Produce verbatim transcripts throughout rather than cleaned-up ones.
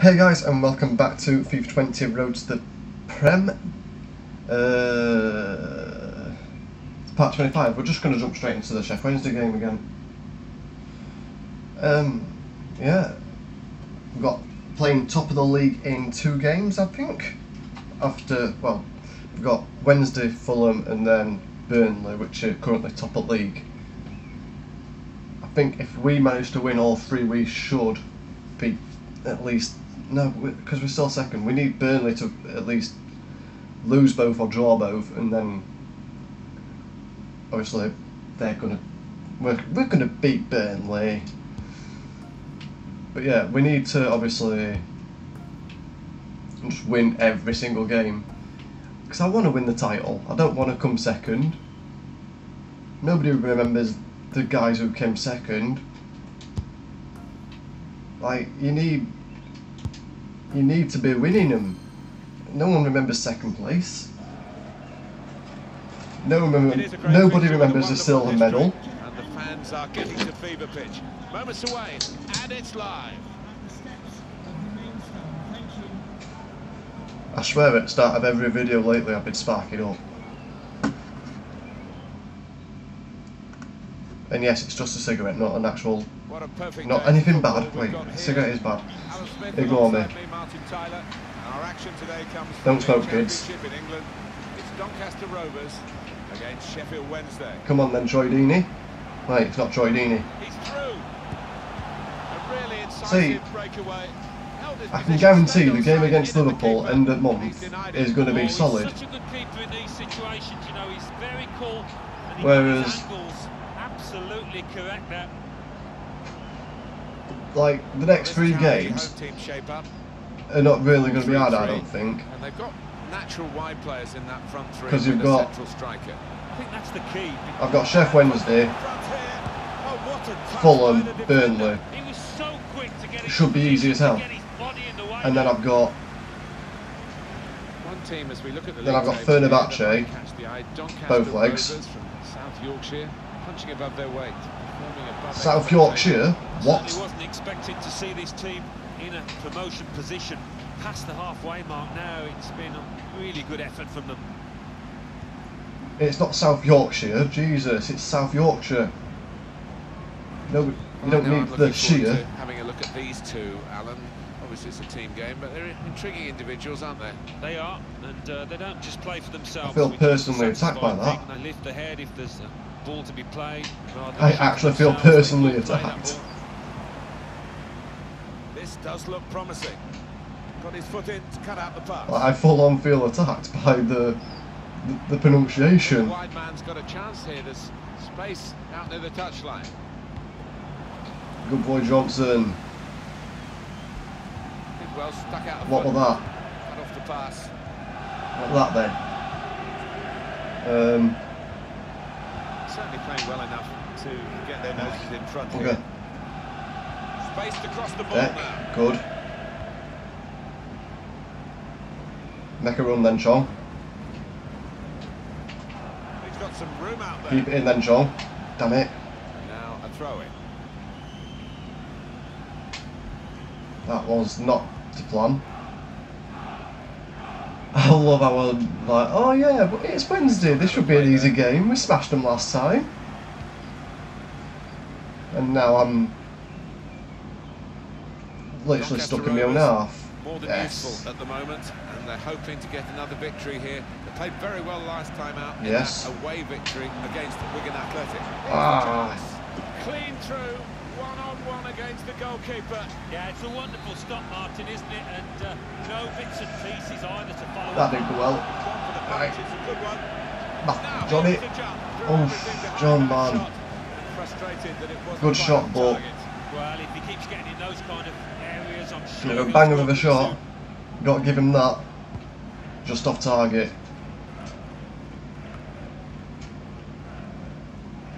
Hey guys, and welcome back to FIFA Twenty Roads to the Prem. Uh, it's part twenty-five. We're just going to jump straight into the Sheffield Wednesday game again. Um, yeah, we've got playing top of the league in two games, I think. After well, we've got Wednesday, Fulham, and then Burnley, which are currently top of the league. I think if we manage to win all three, we should be at least. No, because we're still second. We need Burnley to at least lose both or draw both, and then obviously they're gonna we're we're gonna beat Burnley. But yeah, we need to obviously just win every single game, because I want to win the title. I don't want to come second. Nobody remembers the guys who came second. Like you need. You need to be winning them. No one remembers second place. No remember, nobody remembers the silver medal. And the fans are getting to fever pitch. Moments away, and it's live. I swear at the start of every video lately I've been sparking up. And yes, it's just a cigarette, not an actual, not anything bad. Wait, a cigarette is bad. Ignore me. Don't smoke, kids. It's Doncaster Rovers against Sheffield Wednesday. Come on then, Troy Deeney. Wait, it's not Troy Deeney. See, I can guarantee the game against Liverpool end of month is going to be solid. Whereas, absolutely correct that. Like the next three games are not really going to be hard, I don't think. And they've got natural wide players in that front three. Because you've got central striker. I think that's the key. I've got Sheffield Wednesday, Fulham, Burnley. Should be easy as hell. And then I've got. One team as we look at the. Then I've got Fenerbahce, both legs. South Yorkshire. Punching above their weight, above South Yorkshire. What? He wasn't expecting to see this team in a promotion position past the halfway mark. Now it's been a really good effort from them. It's not South Yorkshire, Jesus! It's South Yorkshire. No, we well, don't need I'm the sheer. Having a look at these two, Alan. Obviously, it's a team game, but they're intriguing individuals, aren't they? They are, and uh, they don't just play for themselves. I feel personally attacked by that. They lift the head if there's a ball to be played. I actually feel personally attacked. This does look promising. Got his foot in to cut out the pass. I full on feel attacked by the the, the pronunciation. The wide man's got a chance here. There's space out near the touchline. Good boy, Johnson. Well, stuck out what was that? Cut off the pass. What was that then? Um, Certainly playing well enough to get their noses in front of okay. Space to cross the ball Deck. Now. Good. Make a run then, Sean. He's got some room out there. Keep it in then, Sean. Damn it. Now a throw in. That was not the plan. I love how we're like, oh yeah, but it's Wednesday, this should be an easy game, we smashed them last time. And now I'm literally stuck in my own half. More than useful at the moment, and they're hoping to get another victory here. They played very well last time out, yes, in that away victory against Wigan Athletic. Ah. Clean through. One-on-one against the goalkeeper. Yeah, it's a wonderful stop, Martin, isn't it? And uh, no bits and pieces either to follow. That didn't go well. Right. Nah, Johnny. Oh, John, man. Good shot, but. Well, if he keeps getting in those kind of areas, I'm sure. Yeah, a banger of a shot. Got to give him that. Just off target.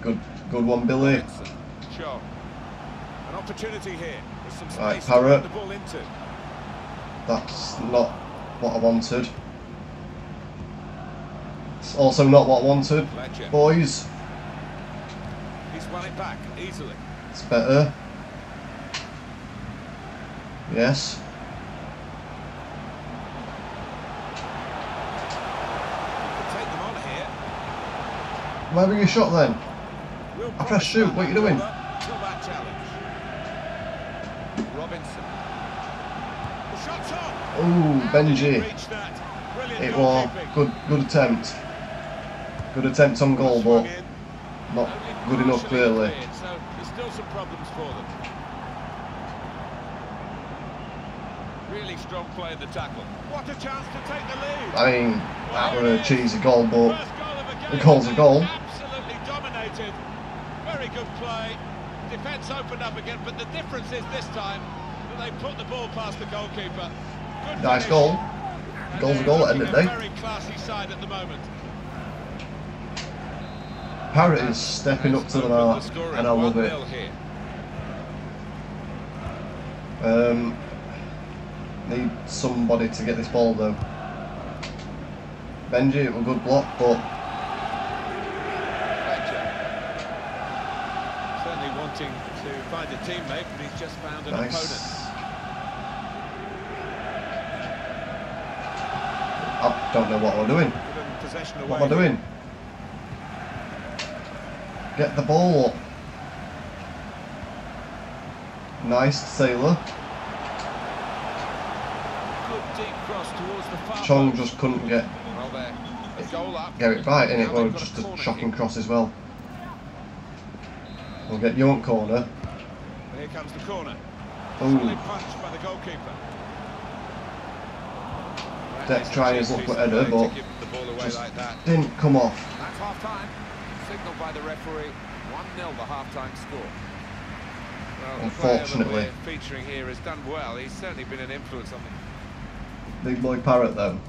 Good, good one, Billy. Sure. An opportunity here with some space right, Parrot. The ball into. That's not what I wanted. It's also not what I wanted. Ledger. Boys. He's won it back easily. It's better. Yes. Where were you shot then? I press shoot, what are you doing? Oh, Benji. It was good good attempt. Good attempt on goal, but not good enough clearly. Still some problems for them. Really strong play in the tackle. What a chance to take the lead. I mean, that were a cheesy goal, but the goal's a goal. Absolutely dominated. Very good play. Defence opened up again, but the difference is this time that they put the ball past the goalkeeper. Good nice finish. Goal. Goal's a goal at the end of the day. Very classy side at the moment. Parrott is stepping up to the mark, and I love it. Um, need somebody to get this ball though. Benji, it was a good block, but certainly wanting to find a teammate, but he's just found an nice opponent. I don't know what we're doing. What am I doing? Get the ball up. Nice, Taylor. Chong just couldn't get it, get it right, and it was just a shocking cross as well. We'll get your corner. Here comes the corner. Punched by the goalkeeper. Depp tried his luck at header, but just didn't come off. That's half time. Signalled by the referee, one nil the half-time score. Well, unfortunately, the player featuring here has done well. He's certainly been an influence on them. Big boy Parrott, though,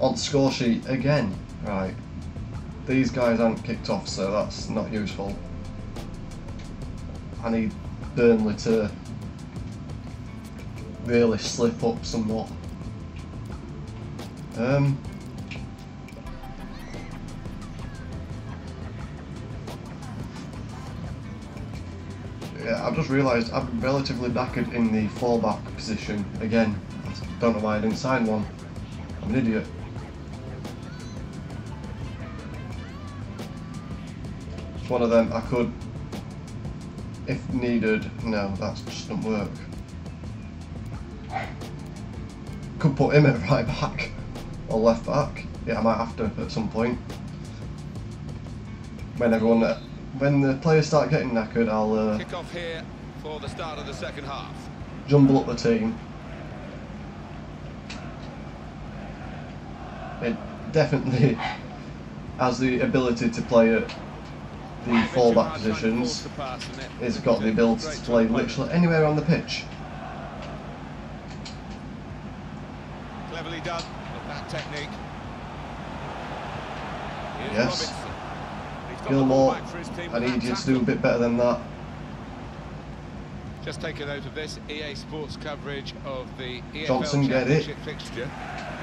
on score sheet again. Right, these guys aren't kicked off, so that's not useful. I need Burnley to really slip up somewhat. Um. Yeah, I've just realised I'm relatively knackered in the full-back position again. I don't know why I didn't sign one. I'm an idiot. It's one of them I could, if needed. No, that just doesn't work. Could put him at right back or left back. Yeah, I might have to at some point. When everyone. When the players start getting knackered, I'll uh, kick off here for the start of the second half. Jumble up the team. It definitely has the ability to play at the full-back positions. It's got the ability to play literally anywhere on the pitch. Cleverly done with that technique. Yes. Gilmore, I need you to do a bit better than that. Just take a note of this, E A Sports coverage of the E F L Johnson, get it. Fixture.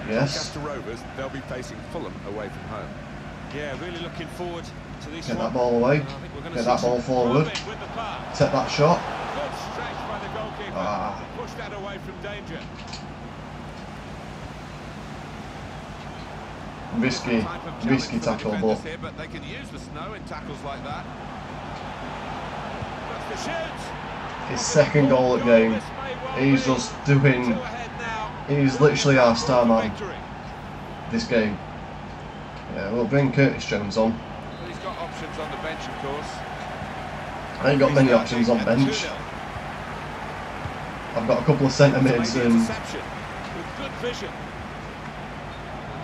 Yes. Doncaster Rovers, they'll be facing Fulham away from home. Yeah, really looking forward to these. Get that ball away. Get that ball forward. Take that shot. Good stretch by the goalkeeper. Ah. Push that away from danger. Risky, risky tackle, but here, but they can use the snow in tackles like that. His second goal at game. He's just doing. He's literally our star man this game. Yeah, we'll bring Curtis Jones on. He's got options on the bench, of course. I ain't got many options on bench. I've got a couple of centre mids and.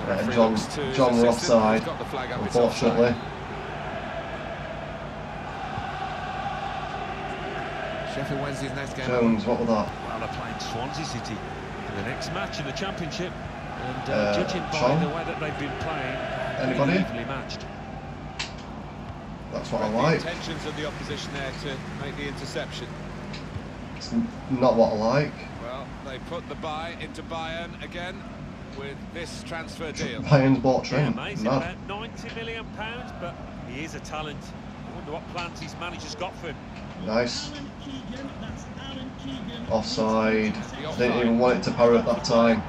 Yeah, John, John were offside, unfortunately. Sheffield Wednesday's next game. Jones, what was that? Well, they're playing Swansea City in the next match in the Championship, and uh, uh, judging by Sean? The way that they've been playing, anybody? Evenly matched. That's what I like. The intentions of the opposition there to make the interception. It's not what I like. Well, they put the buy into Bayern again. With this transfer deal, Bayern's bought Trent. Yeah, amazing, about ninety million pounds, but he is a talent. I wonder what plans his manager's got for him. Nice. Offside. offside. Didn't even want it to Parrott that time.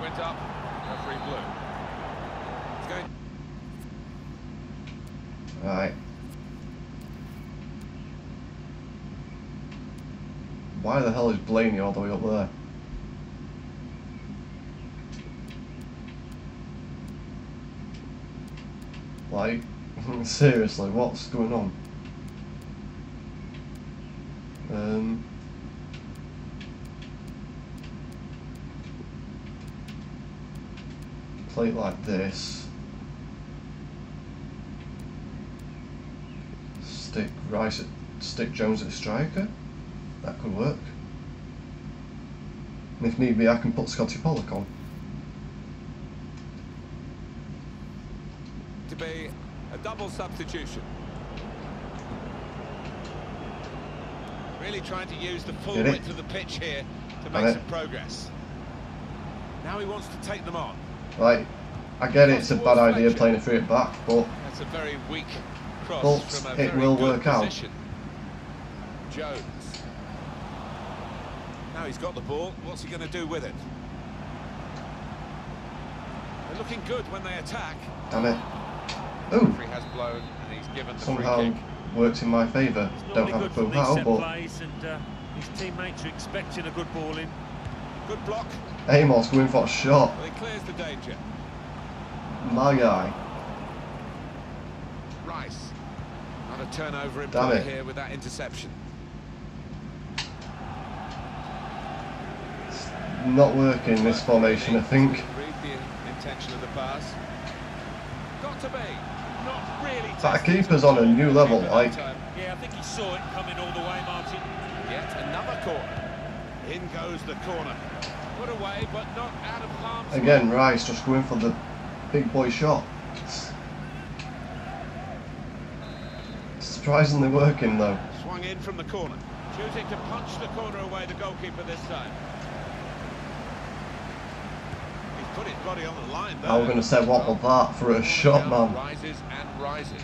Went up. Referee blew. Why the hell is Blaney all the way up there? Like, seriously, what's going on? Um, play it like this. Stick Rice at, stick Jones at striker. That could work. And if need be, I can put Scotty Pollock on. To be a double substitution. Really trying to use the full width of the pitch here to make some progress. Now he wants to take them on. Right, I get it, it's a bad idea playing a three at back, but that's a very weak cross from a very good position. It will work out. Jones. Now he's got the ball, what's he going to do with it? They're looking good when they attack. Damn it. Ooh. Has blown and he's given the somehow free kick. Works in my favour. Don't have a clue how, but and, uh, his teammates are expecting a good ball in. Good block. Amos going for a shot. Well, he clears the danger. My guy. Rice. Not a turnover in play here with that interception. It's not working, this formation, I think. Read the intention of the pass. Got to be. Really that keeper's on a new level, like. Yeah, I think he saw it coming all the way, Martin. Yet another corner. In goes the corner. Put away, but not out of harm's way. Again, Rice just going for the big boy shot. Surprisingly working, though. Swung in from the corner. Choosing to punch the corner away, the goalkeeper this time. Put his body on the line, I was going to say, what was that for a shot, man? Rises and rises.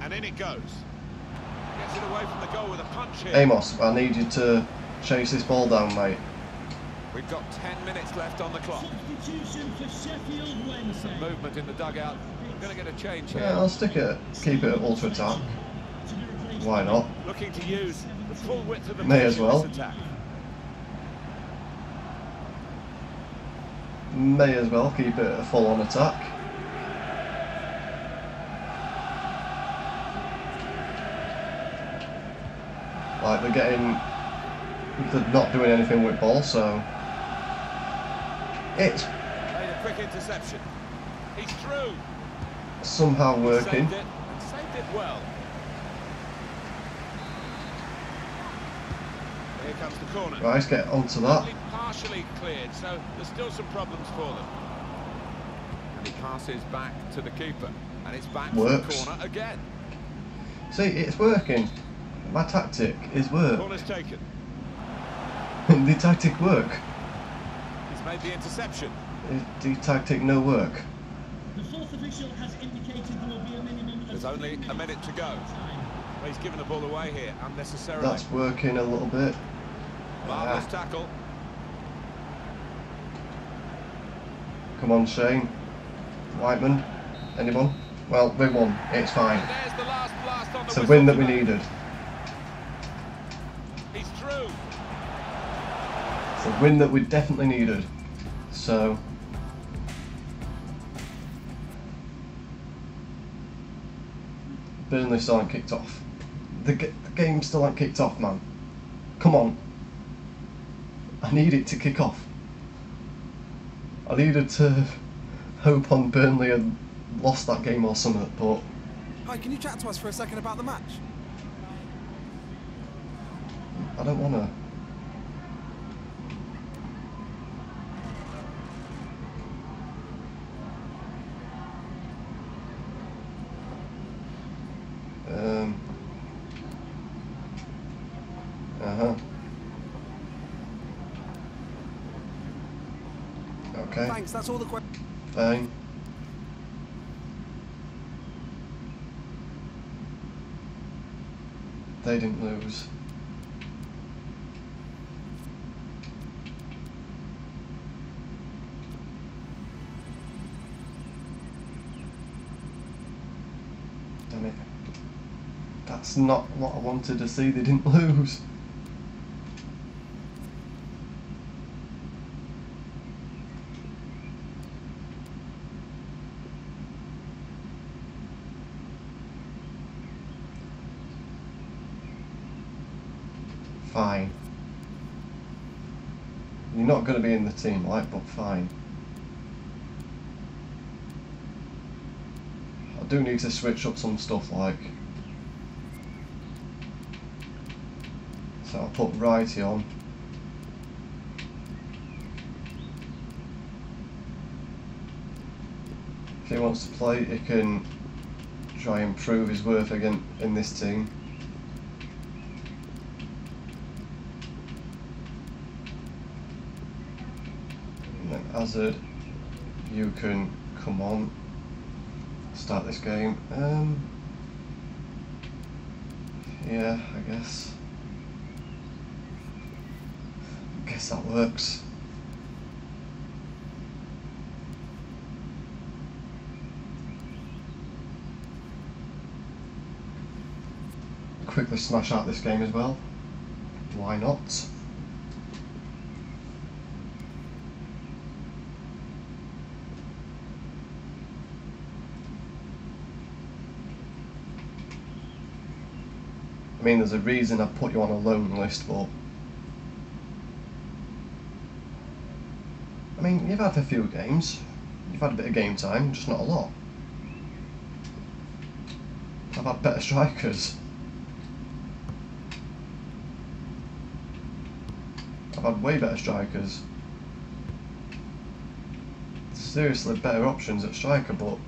And in it goes. Gets it away from the goal with a punch here. Amos, I need you to chase this ball down, mate. We've got ten minutes left on the clock. Substitution for Sheffield Wednesday. Some movement in the dugout. We're going to get a change here. Yeah, I'll stick it. Keep it at ultra attack. Why not? Looking to use the full width of the may as well. Attack. May as well keep it a full on attack. Like they're getting, they're not doing anything with ball, so it made a quick interception. He's through. Somehow working. Saved it, and saved it well. Here comes the corner. Right, let's get onto that. Partially cleared, so there's still some problems for them. And he passes back to the keeper, and it's back works. To the corner again. See, it's working. My tactic is work. Corner's taken. The tactic work. He's made the interception. The tactic no work. The fourth official has indicated there will be a minimum. There's only a minute to go. Well, he's given the ball away here unnecessarily. That's working a little bit. Marvellous ah. tackle. Come on, Shane. Whiteman. Anyone? Well, we won. It's fine. The last blast on the it's a win that we needed. He's through. It's a win that we definitely needed. So. Burnley still aren't kicked off. The, g the game still aren't kicked off, man. Come on. I need it to kick off. I needed to hope on Burnley had lost that game or something, but... Hi, can you chat to us for a second about the match? I don't want to. Um. Uh-huh. Okay. Thanks, that's all the questions. Fine. They didn't lose. Damn it. That's not what I wanted to see, they didn't lose. fine. You're not going to be in the team, like, but fine. I do need to switch up some stuff, like. So I'll put Righty on. If he wants to play, he can try and prove his worth again in this team. And then Hazard, you can come on, start this game. Um, yeah, I guess. I guess that works. Quickly smash out this game as well. Why not? I mean, there's a reason I put you on a loan list, but I mean, you've had a few games. You've had a bit of game time, just not a lot. I've had better strikers. I've had way better strikers. Seriously, better options at striker, but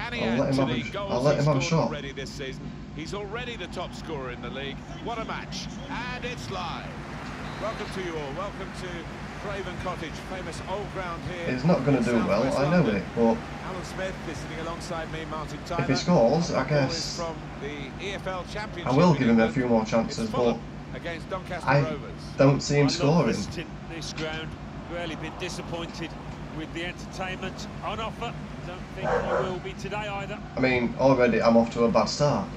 I'll let him have a, I'll let him have a shot. This season, he's already the top scorer in the league. What a match! And it's live. Welcome to you all. Welcome to Craven Cottage, famous old ground here. It's not going to do well. I know it, but Alan Smith is sitting alongside me, Martin Tyler. If he scores, I guess from the E F L Championship, I will give him a few more chances, but against Doncaster I Rovers. Don't see him scoring. This ground, really been disappointed with the entertainment on offer. Don't think I will be today either. I mean, already I'm off to a bad start.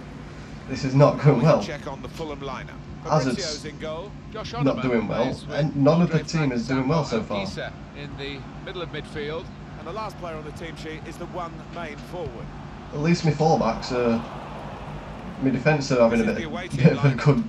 This is not going well. Check on the Fulham lineup. Hazard's not doing well, and none of the team is doing well so far. In the middle of midfield, and the last player on the team sheet is the one main forward. At least my fullbacks, uh, my defence are having a bit, bit of a good,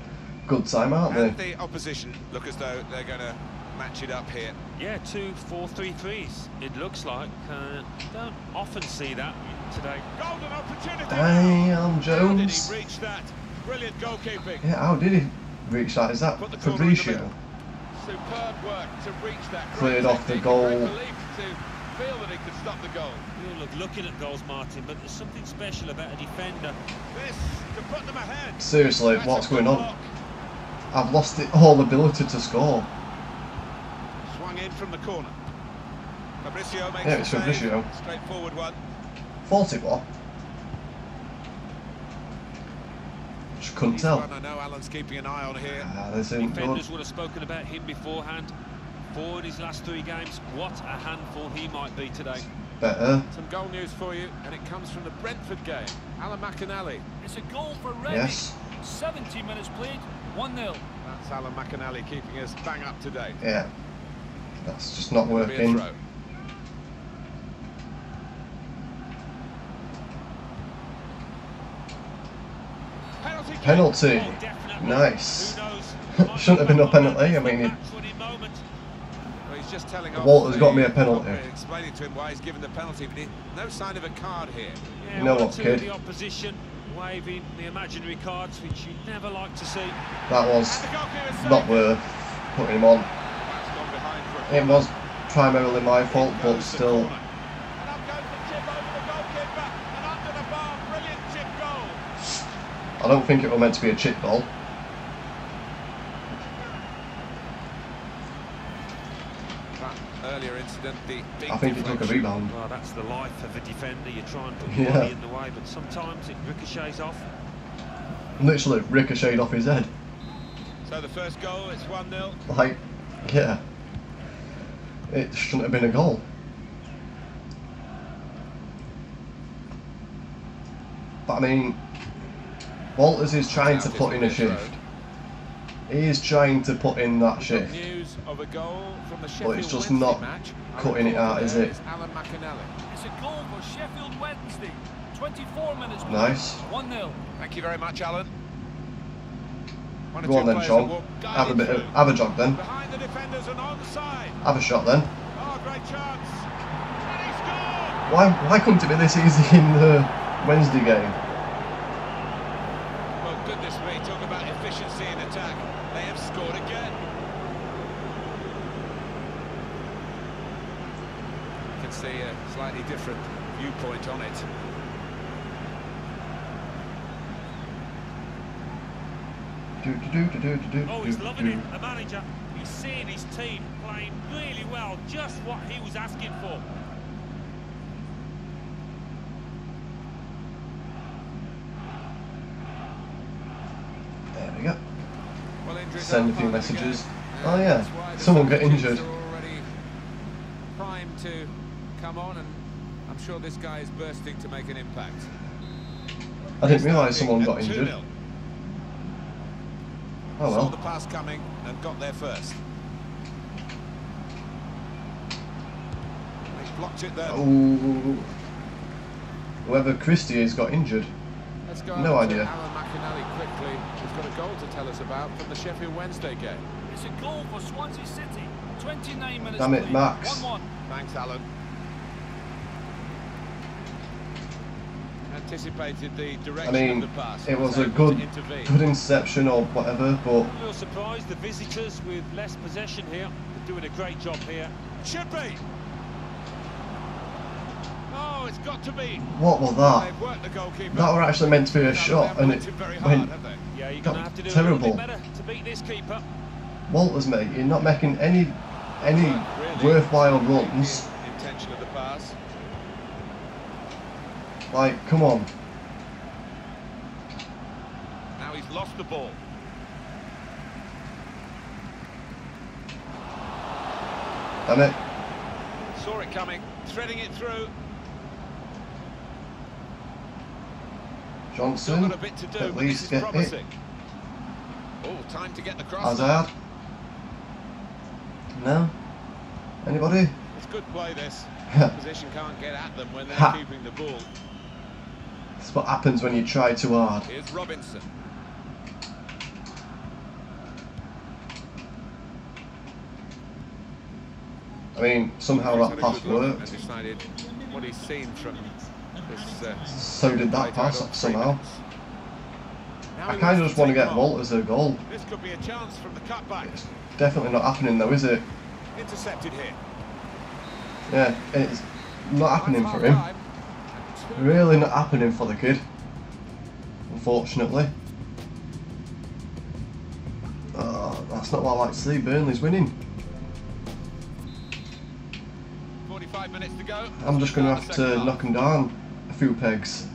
good time, aren't they? And the opposition look as though they're going to match it up here. Yeah, two four three threes. It looks like. Uh, don't often see that today. Golden opportunity. Damn, Jones. How did he reach that? Brilliant goalkeeping. Yeah, how did he reach that? Is that Fabricio? Superb work to reach that. Cleared off the goal. Great relief to feel that he could stop the goal. You'll look looking at goals, Martin, but there's something special about a defender. This to put them ahead. Seriously, that's what's going on? I've lost the all ability to score. In from the corner. Fabricio makes yeah, it's Fabricio. Straightforward one. forty-one. Just couldn't He's tell. One, I know Alan's keeping an eye on here. Ah, defenders good. Would have spoken about him beforehand. Four in his last three games. What a handful he might be today. Better. Some goal news for you, and it comes from the Brentford game. Alan McInally. It's a goal for Reading. Yes. seventy minutes played. one nil. That's Alan McInally keeping us bang up today. Yeah. That's just not working. Penalty. Nice. Shouldn't have been a penalty. I mean, Walter's got me a penalty. Explaining to him why he's given the penalty, but no sign of a card here. You know what, kid? The opposition waving the imaginary cards, which you never like to see. That was not worth putting him on. It was primarily my fault, but still. I don't think it was meant to be a chip goal. That earlier incident, the big I think it took a rebound. Well, that's the life of a defender. You try and put your body in the way, but sometimes it ricochets off. Literally ricocheted off his head. So the first goal, it's one nil. Like, yeah. It shouldn't have been a goal. But I mean, Walters is trying to put in a shift. He is trying to put in that shift. But it's just not cutting it out, is it? It's a goal for Sheffield Wednesday. twenty-four minutes. Nice. one nil. Thank you very much, Alan. Go on then, Sean. Have a bit of, have a jog then. Have a shot then. Why why couldn't it be this easy in the Wednesday game? Well, goodness me, talk about efficiency in attack. They have scored again. You can see a slightly different viewpoint on it. Do, do, do, do, do, do, oh, he's do, loving do. it, the manager. He's seeing his team playing really well, just what he was asking for. There we go. Well, send a few messages. Oh yeah, someone got injured. Already primed to come on, and I'm sure this guy is bursting to make an impact. I didn't realise someone got injured. Oh well. Saw the pass coming and got there first. He's blocked it there. Oh. Whoever Christie has got injured. Let's go no idea. Alan McInally quickly. He's got a goal to tell us about from the Sheffield Wednesday game. It's a goal for Swansea City. Twenty-nine minutes. Damn it, Max. One, one. Thanks, Alan. Anticipated the direction I mean, of the pass. It was a good, good interception or whatever, but a little surprised the visitors with less possession here. They're doing a great job here. Should be. Oh, it's got to be. What was that? That were actually meant to be a shot, and it went. Yeah, you're gonna have to do a little bit better to beat this keeper. Walters, mate, you're not making any any worthwhile runs. Intention of the pass. Like, come on. Now he's lost the ball. Damn it. Saw it coming, threading it through. Johnson, got a bit to do, at least get it. Oh, time to get the cross. Hazard. No? Anybody? It's good play, this. Position can't get at them when they're ha. keeping the ball. That's what happens when you try too hard. Here's Robinson. I mean, somehow that pass worked. What he's seen from this, uh, so did that pass somehow. I kind of just want to get Walters a goal. This could be a chance from the cutback. It's definitely not happening though, is it? Intercepted here. Yeah, it's not happening for him. Really not happening for the kid, unfortunately. Oh, that's not what I like to see. Burnley's winning. forty-five minutes to go. I'm just going to have to knock him down a few pegs.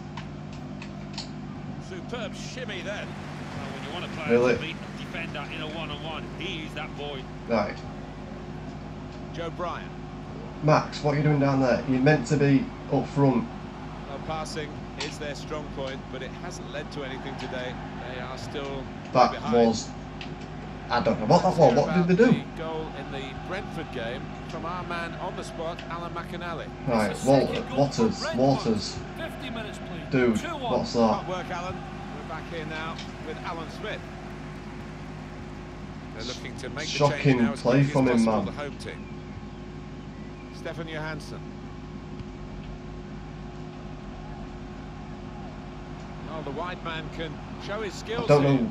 Superb shimmy then. When you want to play really? beat a defender in a one-on-one, he is that boy. Right. Joe Bryan. Max, what are you doing down there? You're meant to be up front. Well, passing is their strong point, but it hasn't led to anything today. They are still That behind. was... I don't know what that was. What did they do? The goal in the Brentford game from our man on the spot, Alan McInally. Right, Walter, Waters, Waters. fifty minutes, please. Dude, what's that? Good work, Alan. We're back here now with Alan Smith. They're looking to make Shocking the now play from him, man. Stefan Johansson. Well, the wide man can show his skills. I don't know.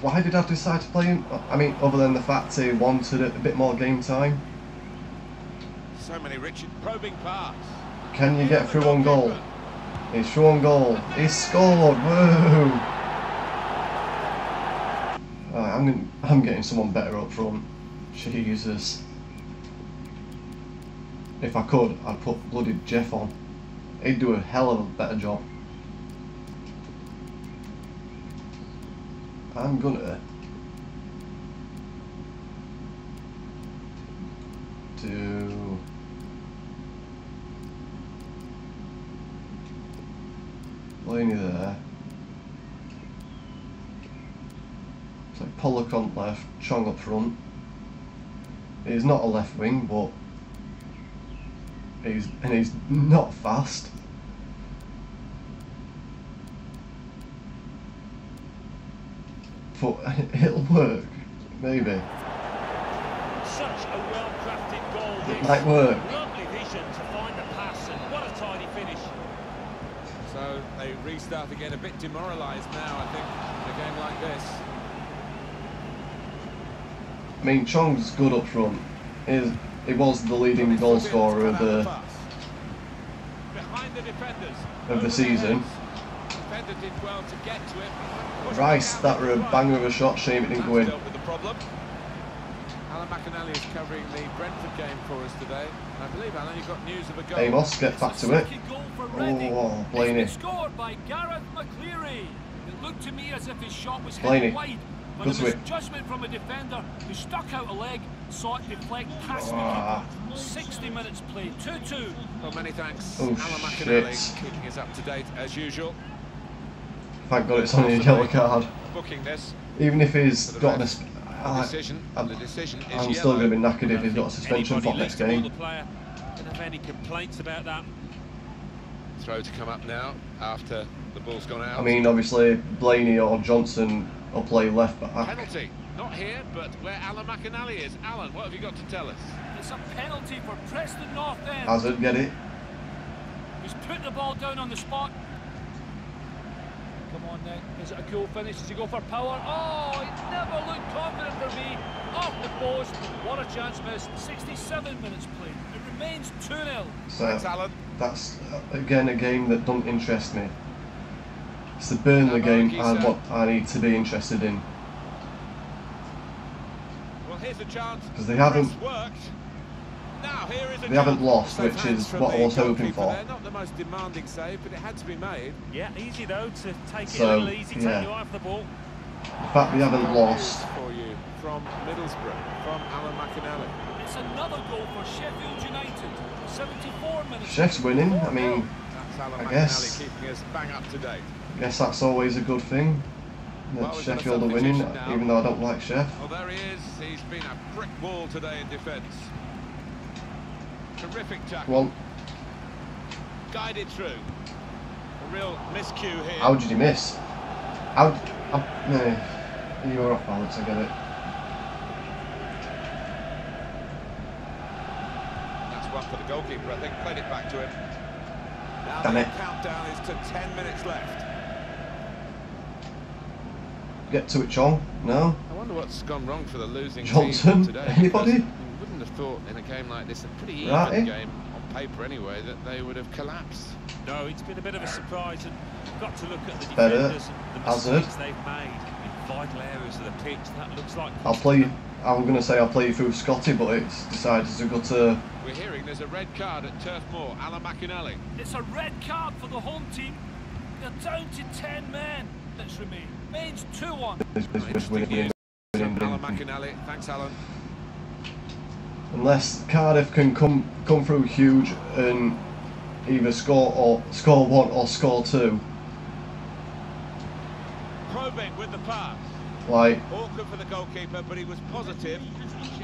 Why did I decide to play him? I mean, other than the fact he wanted a bit more game time. So many Richard probing pass. Can you get through on goal? He's through on goal. He's scored. Whoa! Right, I'm gonna, I'm getting someone better up front. Jesus. If I could, I'd put bloody Jeff on. He'd do a hell of a better job. I'm gonna do Laney there. So Pollock on left, Chong up front. He's not a left wing, but. He's, and he's not fast. foot. It'll work, maybe. Such a well-crafted goal. It might work. Lovely vision to find the pass, and what a tidy finish. So they restart again, a bit demoralised now, I think, in a game like this. I mean, Chong's good up front. He, is, he was the leading goal scorer of the behind the defenders of the season. Defender did well to get to it. Rice, that were a banger of a shot. Shame it didn't go in. Alan McInally is covering the Brentford game for us today. I believe, Alan, you've got news of a goal. Amos, get back to it. Oh, Blaney. Scored by Gareth McCleary. It looked to me as if his shot was headed wide. But it was judgment from a defender who stuck out a leg, saw it deflect past the keeper. Sixty minutes played, two two. Well, many thanks, oh, Alan McInally, keeping us up to date as usual. Thank God it's only a yellow card. Booking this. Even if he's got a decision, I'm, the decision is I'm still going to be knackered if he's got a suspension for next game. Don't have any complaints about that. Throw to come up now after the ball's gone out. I mean, obviously Blaney or Johnson. I'll play left back. Penalty, not here, but where Alan McInally is. Alan, what have you got to tell us? It's a penalty for Preston North End. Hazard, get it. He's put the ball down on the spot. Come on then, is it a cool finish? Does he go for power? Oh, it never looked confident for me. Off the post, what a chance missed. sixty-seven minutes played. It remains two nil. So, thanks, Alan. That's, again, a game that don't interest me. It's the Burnley game and what I need to be interested in. Well, here's a chance. Because they haven't now, here is a they haven't lost, which is what I was hoping for. There. Not the most demanding save, but it had to be made. Yeah, easy though to take so, it a little easy, yeah. Take you off the ball. The fact they haven't lost for you from Middlesbrough, from Alan McInally. It's another goal for Sheffield United. seventy-four minutes. Chef's winning, I mean I guess. Keeping us bang up to date. I guess that's always a good thing. That well, Sheffield are winning, now. Even though I don't like Sheff. Well, there he is. He's been a brick wall today in defence. Terrific tackle. Well, guided through. A real miscue here. How did he miss? How? How no, you were off balance. I get it. That's one for the goalkeeper. I think played it back to him. Now damn it. The countdown is to ten minutes left. Get to it, Chong. No. I wonder what's gone wrong for the losing Johnson team today. Anybody? You wouldn't have thought in a game like this, a pretty even right game on paper anyway, that they would have collapsed. No, it's been a bit of a surprise, and you've got to look at the defenders and the mistakes they've made in vital areas of the pitch. That looks like. I'll play. I'm going to say I'll play through Scotty, but it's decided to go to. We're hearing there's a red card at Turf Moor, Alan McInally. It's a red card for the home team. They're down to ten men. Let's remain. Main's two one. Alan McInally. Thanks, Alan. Unless Cardiff can come come through huge and either score or score one or score two. Probing with the pass. Like awkward for the goalkeeper, but he was positive.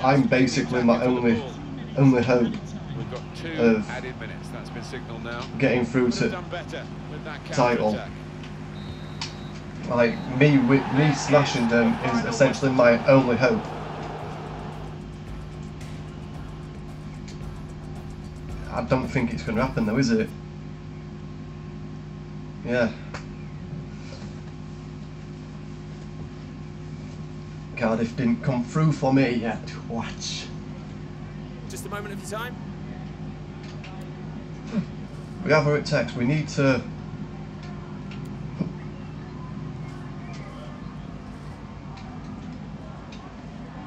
I'm basically my only. Only hope we've got two of added minutes. That's been signalled now. Getting through to title. Attack. Like me, with me smashing them is essentially my only hope. I don't think it's going to happen, though, is it? Yeah. Cardiff didn't come through for me yet. Watch. Just a moment of your time. We have a text. We need to.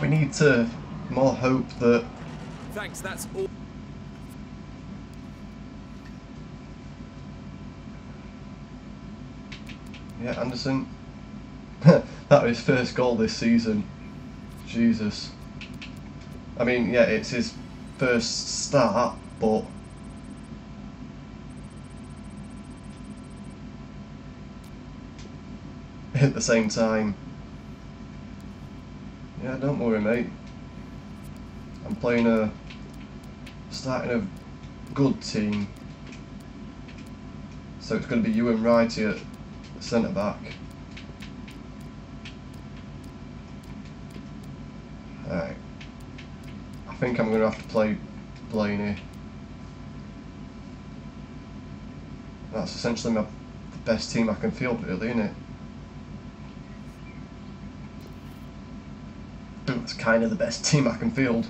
We need to more hope that. Thanks. That's all. Yeah, Anderson. That was his first goal this season. Jesus. I mean, yeah, it's his first start, but at the same time, yeah, don't worry, mate. I'm playing a starting a good team, so it's going to be you and Wrighty at centre back. Uh, I think I'm going to have to play Blaney. That's essentially my best team I can field, really, isn't it? That's kind of the best team I can field.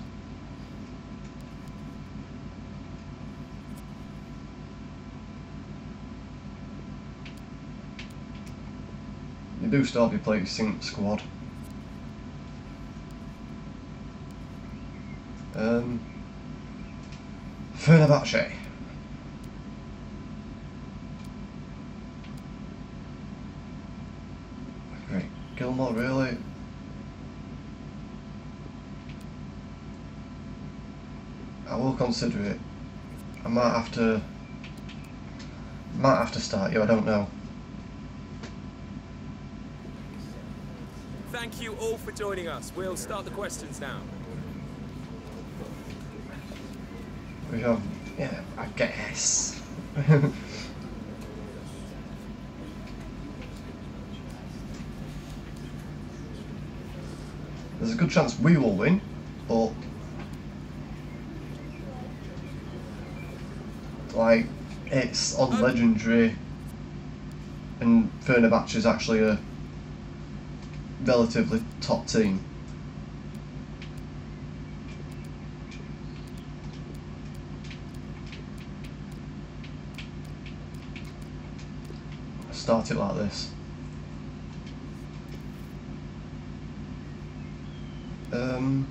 You do still have your play sync squad. Um, Fenerbahce. Great. Gilmore, really? I will consider it. I might have to... Might have to start you, I don't know. Thank you all for joining us. We'll start the questions now. We have, yeah, I guess. There's a good chance we will win, but like it's on legendary, and Fenerbahce is actually a relatively top team. Start it like this. Um,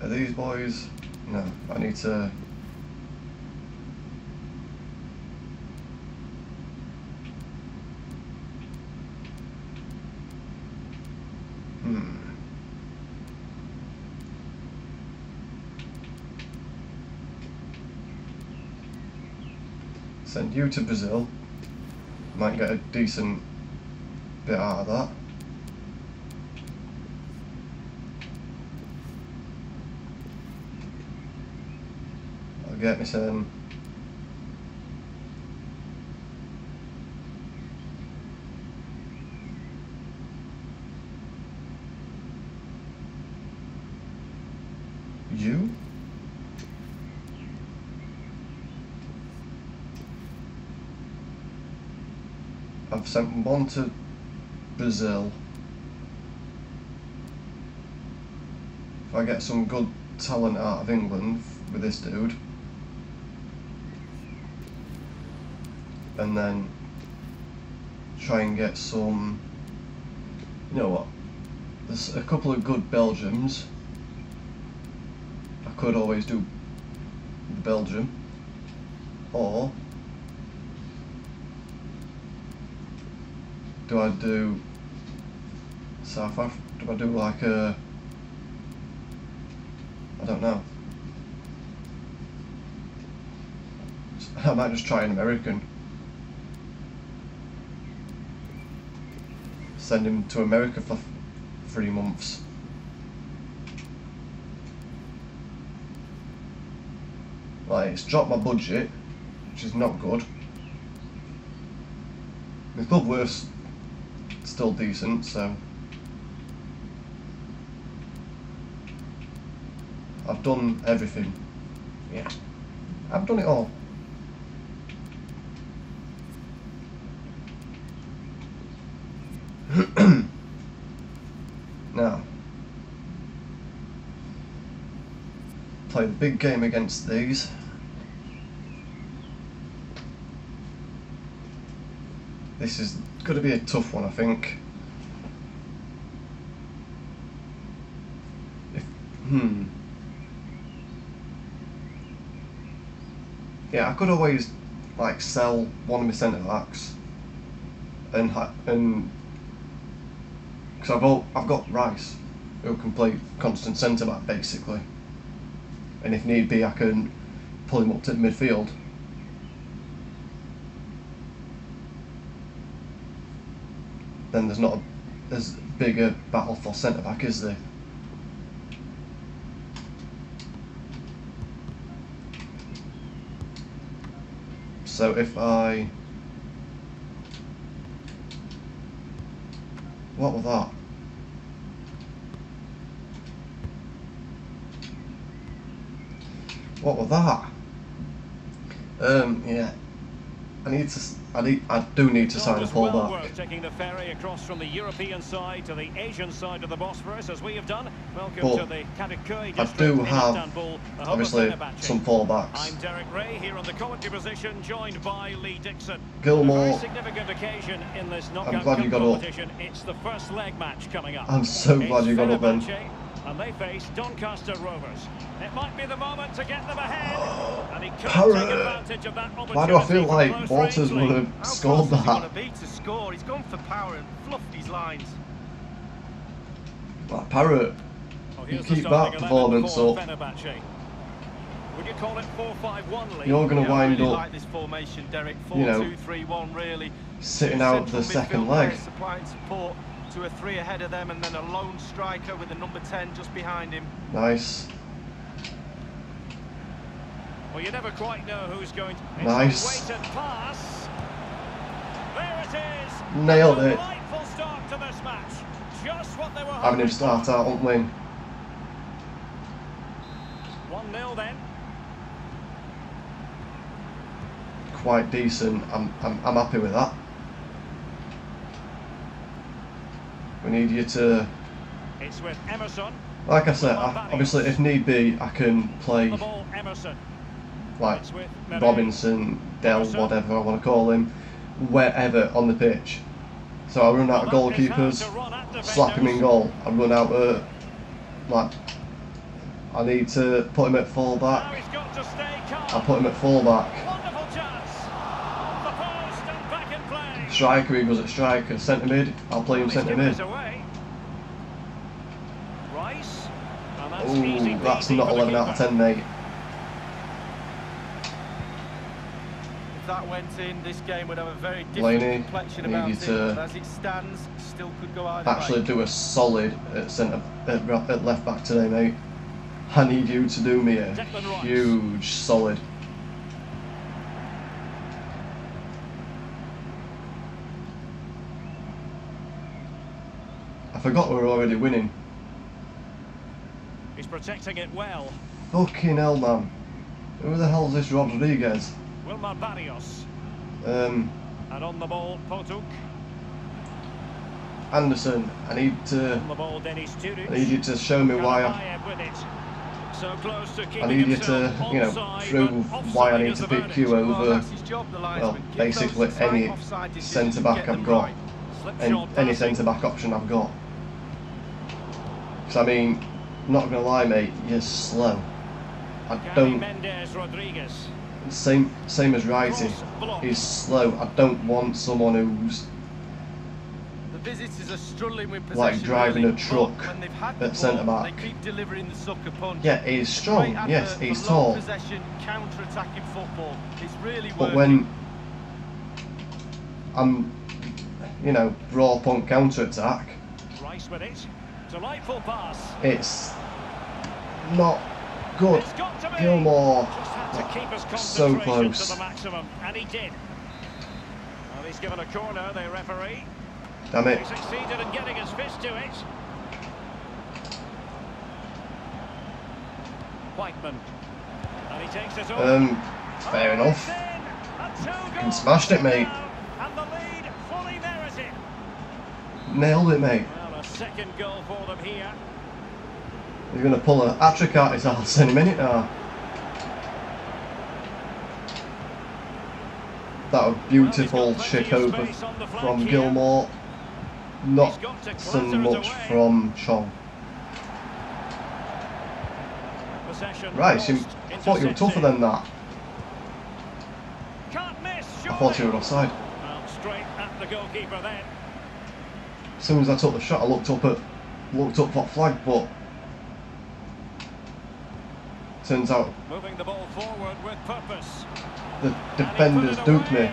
are these boys? No, I need to. Hmm. Send you to Brazil, might get a decent bit out of that. I'll get me some you. I've sent one to Brazil. If I get some good talent out of England with this dude, and then try and get some, you know what, there's a couple of good Belgians. I could always do Belgium, or do I do South Africa? Do I do like a... I don't know. I might just try an American. Send him to America for three months. Like, it's dropped my budget, which is not good. The club worse. Still decent, so I've done everything. Yeah, I've done it all. Now, play the big game against these. This is going to be a tough one, I think. If, hmm. Yeah, I could always like sell one of my centre backs, and ha and because I've all, I've got Rice, who can play constant centre back basically, and if need be, I can pull him up to midfield. Then there's not a, as big a battle for centre back, is there? So if I, What was that? What was that? Um, yeah. I need to. I need. I do need to sign a fullback. Taking the ferry across from the European side to the Asian side of the Bosphorus, as we have done. Welcome but to the Kadıköy district in Istanbul, the home of Fenerbahce. I do have some fullbacks. I'm Derek Ray here on the commentary position, joined by Lee Dixon. Gilmore. A very significant occasion in this knockout competition. It's the first leg match coming up. I'm so glad you got up, Ben. And they face Doncaster Rovers. It might be the moment to get them ahead. Oh, and he can't take advantage of that opportunity. Why do I feel like Walters would have scored that? How close does he want to be to score? He's gone for power and fluffed his lines. That Parrot, oh, you keep that performance up. Would you call it four five one, Lee? You're going to wind really up, like this formation, Derek. Four, you know, two, three, one, really. Sitting Central out the second leg. Supplying support to a three ahead of them, and then a lone striker with a number ten just behind him. Nice. Well, you never quite know who's going to... It's nice. A weighted pass. There it is. Nailed it. Delightful start to this match. Just what they were having him start out, aren't we? one nil then. Quite decent. I'm, I'm, I'm happy with that. We need you to, it's with Emerson. Like I said, I, obviously if need be, I can play ball, like Robinson, Dell, whatever I want to call him, wherever on the pitch. So I run out well, of goalkeepers, slap him in goal. I run out of, like, I need to put him at fullback. I put him at fullback. Striker, he goes at striker, centre mid. I'll play him centre mid. Rice. Oh, that's not eleven out of ten, mate. If that went in, this game would have a very different complexion about it. As it stands, still could go either way. Actually, do a solid at centre, at, at left back today, mate. I need you to do me a huge solid. I forgot we were already winning. He's protecting it well. Fucking hell, man. Who the hell is this Rodriguez? Wilmar Barrios. Um. And on the ball, Potuk. Anderson, I need to. On the ball, Dennis Turich. I need you to show me why I. So close to keeping I need you to, you know, prove why I need to pick you over. Well, basically any centre back I've got, and any centre back option I've got. I mean, not gonna lie, mate, you're slow. I don't. Same, same as Righty. He's slow. I don't want someone who's the visitors are struggling with possession, like driving a truck at centre back. They keep delivering the sucker punch. Yeah, he's strong. Yes, he's tall. Counter-attacking football. It's really working. But when I'm, you know, raw punk counter-attack. Rice with it. Delightful pass. It's not good. It's got to be. Gilmore just had to keep his concentration so close to the maximum, and he did. Well, he's given a corner, the referee. Damn it. He succeeded in getting his fist to it. Whiteman. And he takes it over. Um, fair enough. Fucking smashed it, mate. And the lead fully merited. Nailed it, mate. Second goal for them here. They're going to pull a hat-trick out his ass any minute now. That beautiful chick over from Gilmore. Not so much from Chong. Rice, I thought you were tougher than that. Can't miss, I thought you were offside. Well, straight at the goalkeeper then. As soon as I took the shot, I looked up at looked up that flag, but turns out moving the ball forward with purpose. The defenders duped me. It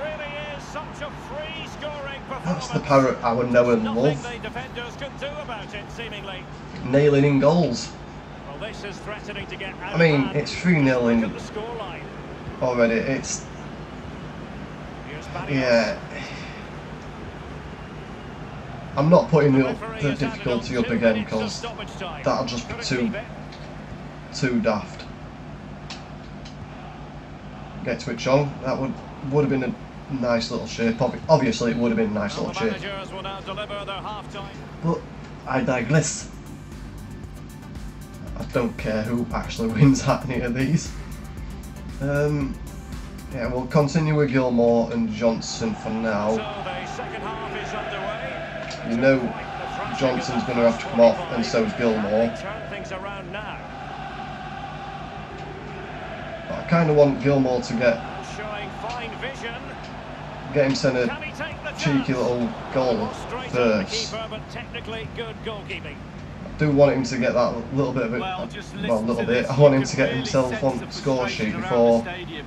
really is such a free scoring performance. That's the Parrot I would know and love. The defenders can do about it, seemingly. Nailing in goals. Well, this is threatening to get out. I mean, it's three nil in already. It's yeah. I'm not putting the, the difficulty up again because that'll just be too, too daft. Get Twitch on. That would would have been a nice little shape. Obviously, it would have been a nice little shape. But I digress. I don't care who actually wins any of these. Um, yeah, we'll continue with Gilmore and Johnson for now. You know Johnson's going to have to come off, and so is Gilmore. But I kind of want Gilmore to get, get him sent a cheeky little goal first. I do want him to get that little bit of it, well, well a little bit, I want him to get himself on the score sheet before he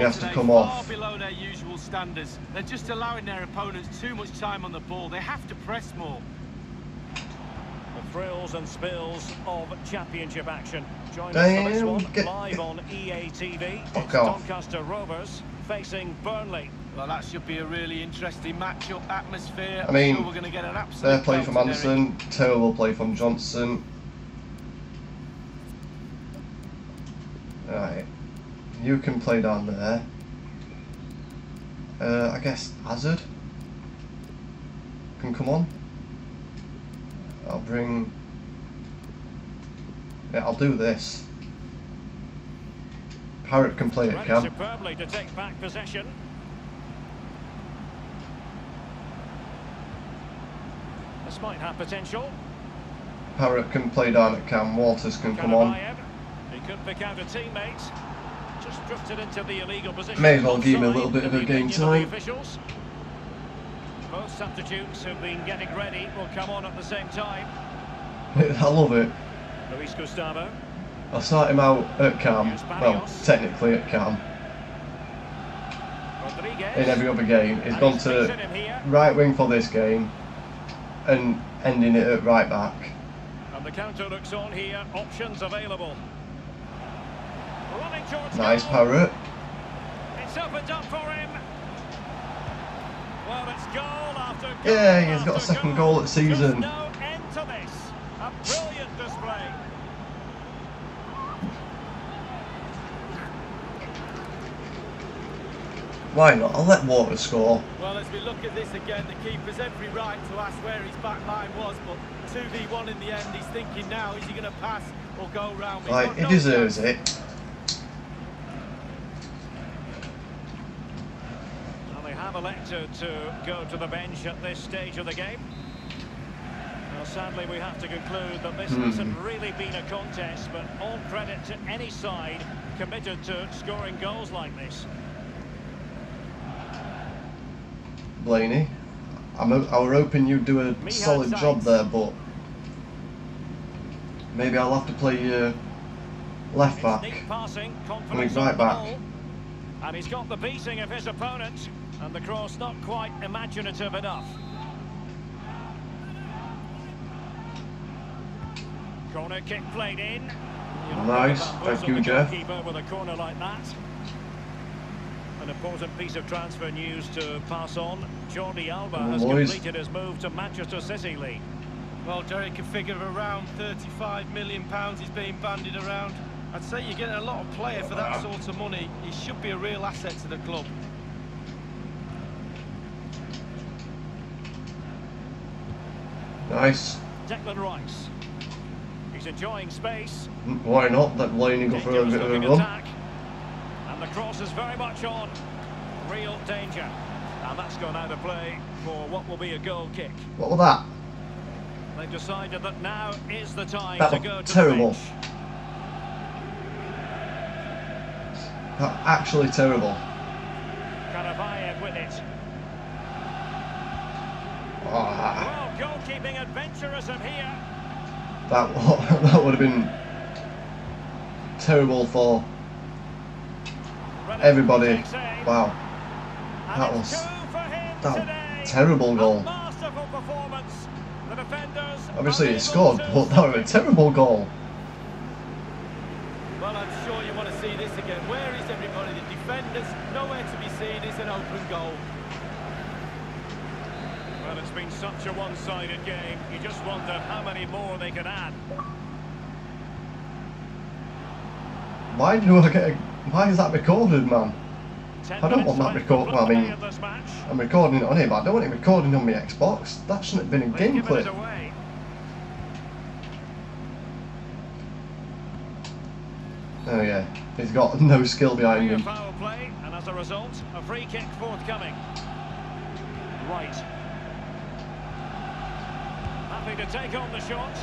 has to come off. Below their usual standards. They're just allowing their opponents too much time on the ball, they have to press more. The thrills and spills of championship action. Join Damn, us for this one, get, live on E A T V, it's Doncaster Rovers facing Burnley. Well, that should be a really interesting match-up atmosphere. I mean, sure we're get an their play from Anderson, terrible play from Johnson. Alright, you can play down there. Uh, I guess Hazard can come on. I'll bring... Yeah, I'll do this. Parrott can play it, Cam. To take back possession. This might have potential. Parrott can play down at Cam. Walters can come on. He could pick out a teammate. Just drifted into the illegal position. May as well give him a little bit of a game time. Both substitutes who've been getting ready will come on at the same time. I love it. Luis Gustavo. I'll start him out at Cam. Well, technically at Cam. In every other game, he's gone to right wing for this game. And ending it at right back. And the counter looks on here. Options available. Nice Parrot. It's opened up for him. Well, it's goal after goal. Yeah, he's got a second goal of the season. There's no end to this. A brilliant display. Why not? I'll let Walker score. Well, as we look at this again, the keeper's every right to ask where his back line was, but two v one in the end, he's thinking now, is he going to pass or go round? Like, he deserves it. Well, they have elected to go to the bench at this stage of the game. Well, sadly, we have to conclude that this hmm. hasn't really been a contest, but all credit to any side committed to scoring goals like this. Blaney, I'm, I was hoping you'd do a Me solid job there, but maybe I'll have to play uh, left back and right back. And he's got the beating of his opponent, and the cross not quite imaginative enough. Corner kick played in. You nice, thank you, Jeff. With a corner like that. An important piece of transfer news to pass on. Jordi Alba oh, has boys. completed his move to Manchester City League. Well, Derek, a figure of around thirty-five million pounds is being bandied around. I'd say you're getting a lot of player for that sort of money. He should be a real asset to the club. Nice. Declan Rice. He's enjoying space. Why not? That Blaney got for a bit of a run. The cross is very much on. Real danger. And that's gone out of play for what will be a goal kick. What was that? They've decided that now is the time that to go to terrible. the bench. That actually terrible. Karavayev with it. Ah. Well, goalkeeping adventurous of here. That, that would have been terrible for everybody. Wow, that was that terrible goal. Obviously it scored, but that was a terrible goal. Well, I'm sure you want to see this again. Where is everybody? The defenders nowhere to be seen. It's an open goal. Well, it's been such a one-sided game. You just wonder how many more they can add. Why do I get? A, why is that recorded, man? I don't want that recorded. Well, I mean, I'm recording it on here, but I don't want it recording on my Xbox. That shouldn't have been a gameplay. Oh yeah, he's got no skill behind him. Foul play, and as a result, a free kick forthcoming. Right. Happy to take on the shot.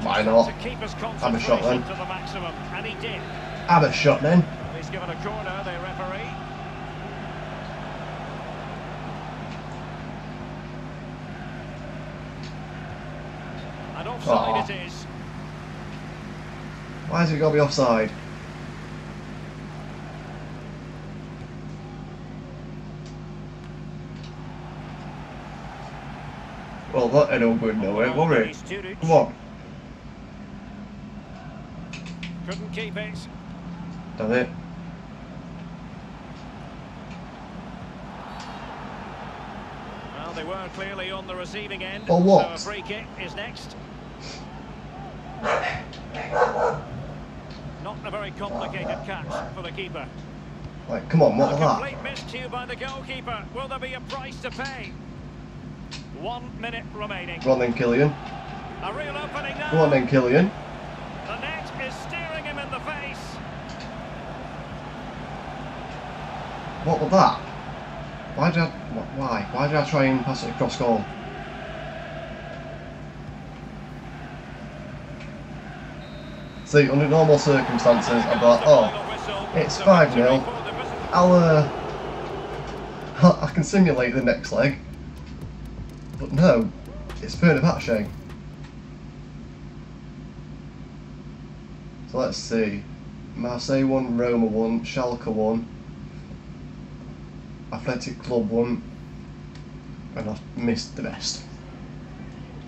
Why not? Have a shot then. To the maximum, and he did. Have a shot then. He's given a corner, the referee. And offside it is. Why has it got to be offside? Well, that ain't all good nowhere, will it? Come on. Couldn't keep it. Done it. Well, they were clearly on the receiving end. Or what? So a free kick is next. Not a very complicated catch for the keeper. Like, come on, what was that? A complete miscue by the goalkeeper. Will there be a price to pay? One minute remaining. Go on then, Killian. A real opening now. Go on then, Killian. The net is staring him in the face. What was that? Why did I? Why? Why did I try and pass it across goal? See, under normal circumstances, I thought, oh, it's five nil. I'll, uh, I can simulate the next leg. But no, it's Fenerbahce. So let's see. Marseille won, Roma won, Schalke won, Athletic Club won, and I missed the rest.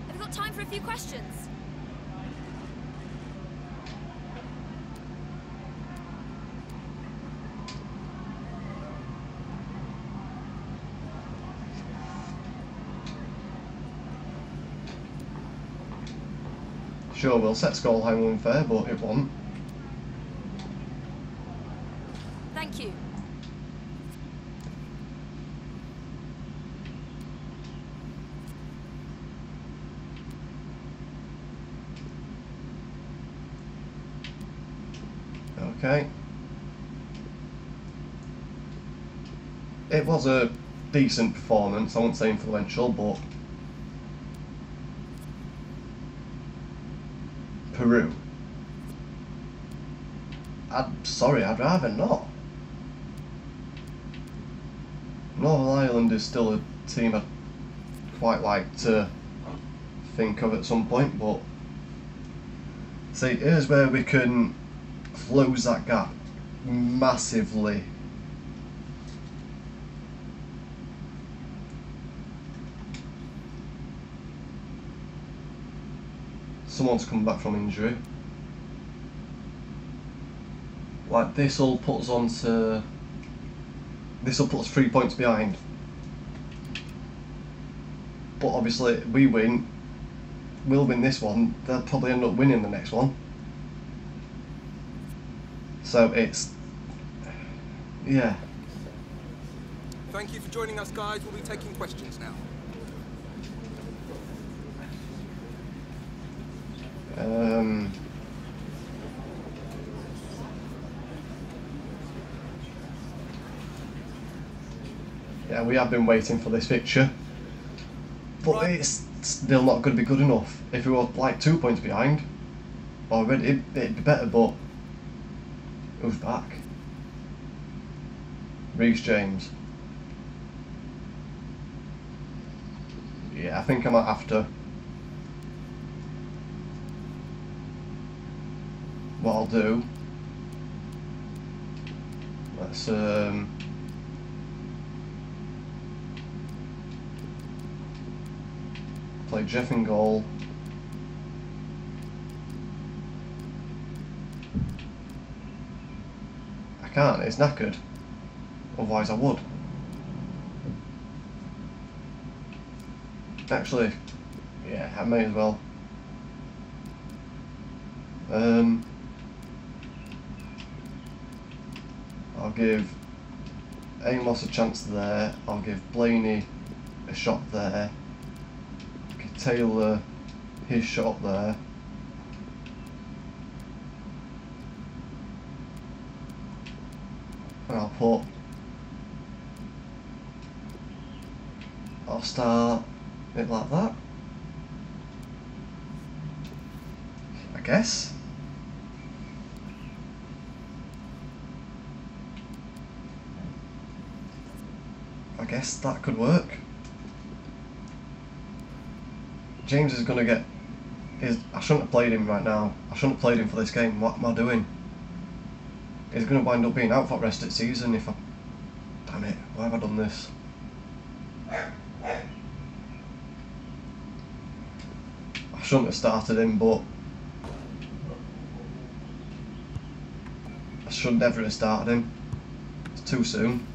Have you got time for a few questions? Sure, we'll set scoreline unfair, but it won't. Thank you. Okay. It was a decent performance. I won't say influential, but. Peru. I'm sorry, I'd rather not. Northern Ireland is still a team I'd quite like to think of at some point, but see, here's where we can close that gap massively. Someone's come back from injury. Like this all puts on to this will put us three points behind. But obviously we win, we'll win this one, they'll probably end up winning the next one. So it's yeah. Thank you for joining us, guys. We'll be taking questions now. Um, yeah, we have been waiting for this fixture, but it's still not going to be good enough. If we were like two points behind already, it, it'd be better, but who's back? Reece James. Yeah, I think I might have to. What I'll do, let's um, play Jeff in goal, I can't, it's knackered, otherwise I would. actually, yeah, I may as well. Um, I'll give Amos a chance there. I'll give Blaney a shot there. Give Taylor his shot there. And I'll put. I'll start it like that, I guess. I guess that could work. James is going to get his... I shouldn't have played him right now. I shouldn't have played him for this game. What am I doing? He's going to wind up being out for rest at season if I... Damn it, why have I done this? I shouldn't have started him, but... I should never have started him. It's too soon.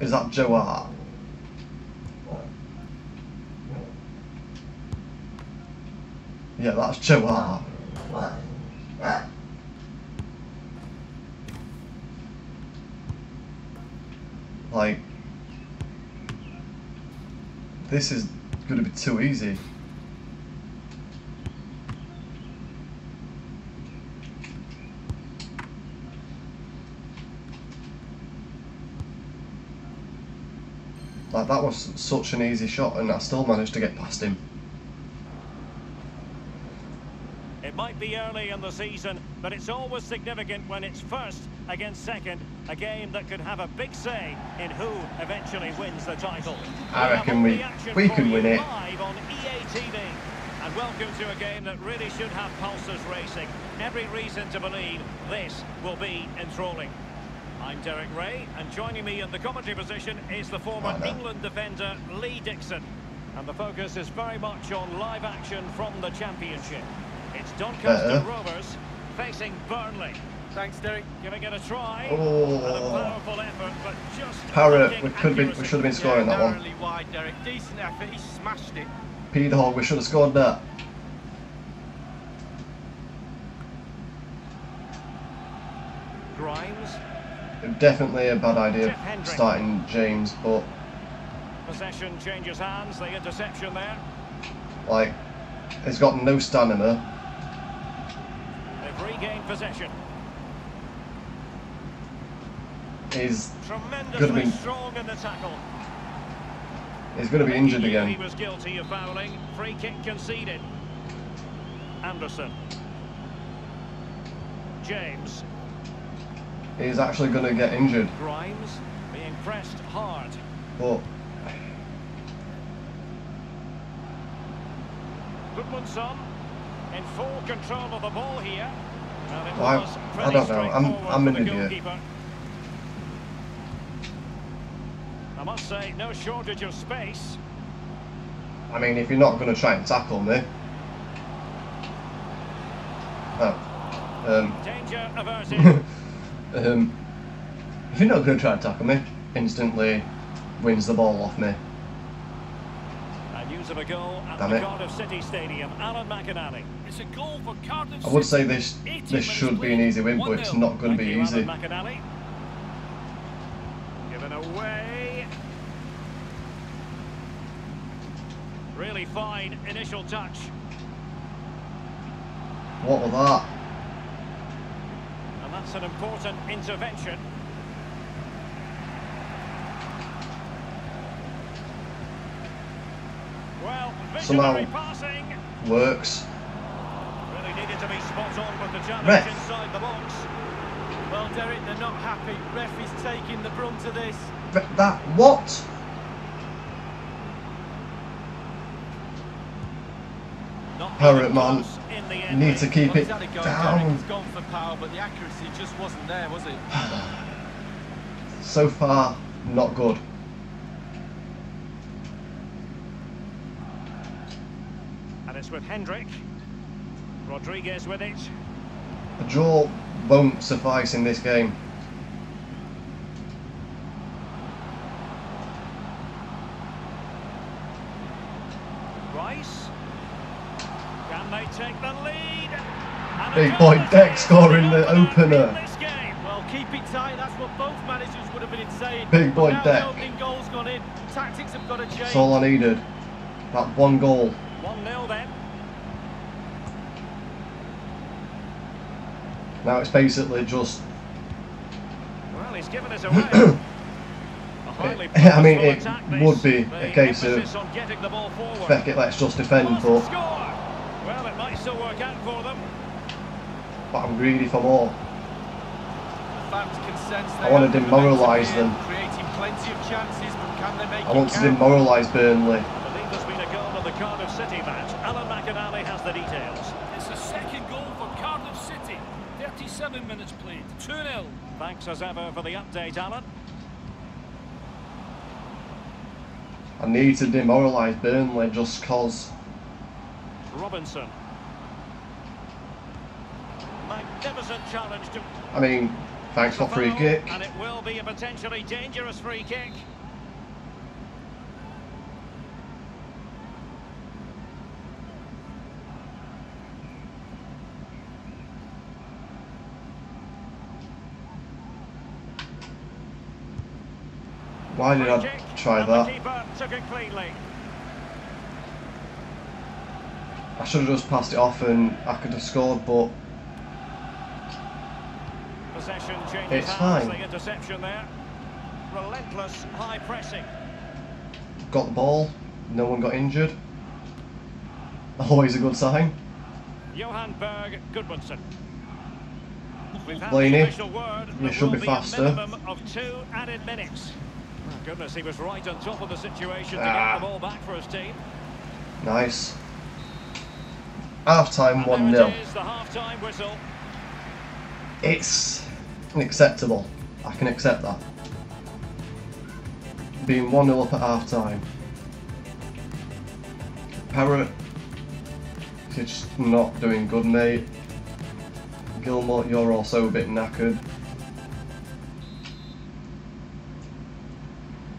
Is that Joe Hart? Yeah, that's Joe Hart. Like, this is going to be too easy. Like, that was such an easy shot, and I still managed to get past him. It might be early in the season, but it's always significant when it's first against second, a game that could have a big say in who eventually wins the title. I reckon we we can win it. Live on E A T V, and welcome to a game that really should have pulses racing. Every reason to believe this will be enthralling. I'm Derek Ray, and joining me in the commentary position is the former England defender Lee Dixon. And the focus is very much on live action from the Championship. It's Doncaster Rovers facing Burnley. Thanks, Derek. Giving it a try. Oh, and a powerful effort, but just Parrot, we could be, we should have been scoring that one. Wide, Derek. Decent effort, he smashed it. Pedal, we should have scored that. Grimes. Definitely a bad idea starting James, but possession changes hands, the interception there. Like, he's got no stamina. They've regained possession. He's tremendously be, strong in the tackle. He's going to be injured again. He was guilty of fouling. Free kick conceded. Anderson. James. He's actually going to get injured. Grimes being pressed hard. But Goodmanson in full control of the ball here. And it well, was I, I don't know. I'm I'm an idiot. I must say, no shortage of space. I mean, if you're not going to try and tackle me. Oh. Um. Danger averted. Um, if you're not going to try and tackle me, instantly wins the ball off me. And news of a goal at Damn the it. Cardiff City Stadium. Alan McInally. It's a goal for Cardiff City. I would say this this should be an easy win, but it's not going to be easy. Given away. Really fine initial touch. What was that? That's an important intervention. Well, visionary passing works. Really needed to be spot on with the challenge inside the box. Well, Derek, they're not happy. Ref is taking the brunt of this. But that what? Parrot man, need to keep well, it go, down. He's gone for power, but the accuracy just wasn't there, was it? So far, not good. And it's with Hendrik Rodriguez with it. A draw won't suffice in this game. Big boy Deck scoring the opener. Well, keep it tight. That's what both managers would have been insane. Big boy Deck. Tactics have got to change. That's all I needed. That one goal. one nil then. Now it's basically just. Well, he's given us away. It, I mean, it would be a case of feck it, let's just defend, but well, it might still work out for them. But I'm greedy for more. I want to demoralise them. I want to demoralise Burnley. I believe there's been a goal in the Cardiff City match. Alan McInally has the details. It's the second goal for Cardiff City. thirty-seven minutes played. two nil. Thanks as ever for the update, Alan. I need to demoralise Burnley just cause. Robinson. Magnificent challenge to. I mean, thanks for free kick. And it will be a potentially dangerous free kick. Why did I try that? I should have just passed it off and I could have scored, but it's fine. Relentless high pressing. Got the ball. No one got injured. Always a good sign. Johan Berg Goodmanson. Laney, you should be faster. Goodness, he was right on top of the situation ah. to get the ball back for his team. Nice. Half time one nil. It's unacceptable. I can accept that. Being one nil up at half time. Parrott, it's not doing good, mate. Gilmore, you're also a bit knackered.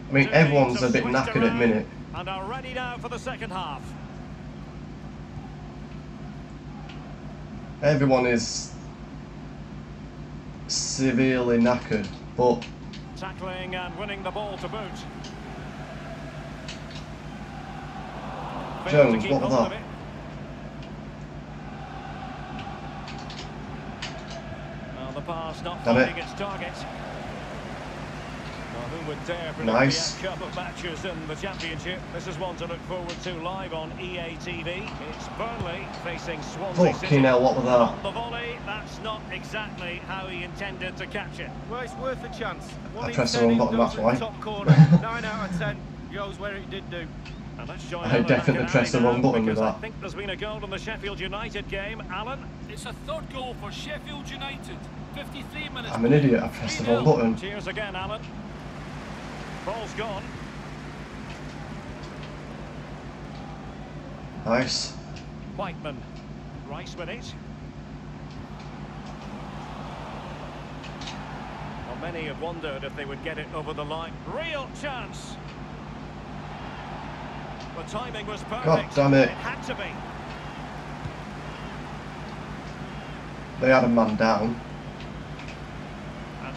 I mean, everyone's a bit knackered at minute. And are ready now for the second half. Everyone is severely knackered, but tackling and winning the ball to boot. Jones, what was that? Well, the pass not finding its target. Who would dare for nice. The cup of matches in the championship? This is one to look forward to live on E A T V. It's Burnley facing Swansea City. Fucking hell, what was that? The volley, that's not exactly how he intended to catch it. Well, it's worth a chance. I pressed the wrong button, that's why. Nine out of ten goes where it did do. And let's join I definitely pressed the wrong button with that. I think there's been a goal in the Sheffield United game, Alan. It's a third goal for Sheffield United. fifty-three minutes. I'm an idiot. I pressed the wrong button. Cheers again, Alan. Ball's gone. Nice. Whiteman. Rice with it. Well, many have wondered if they would get it over the line. Real chance. The timing was perfect. God damn it. It had to be. They had a man down.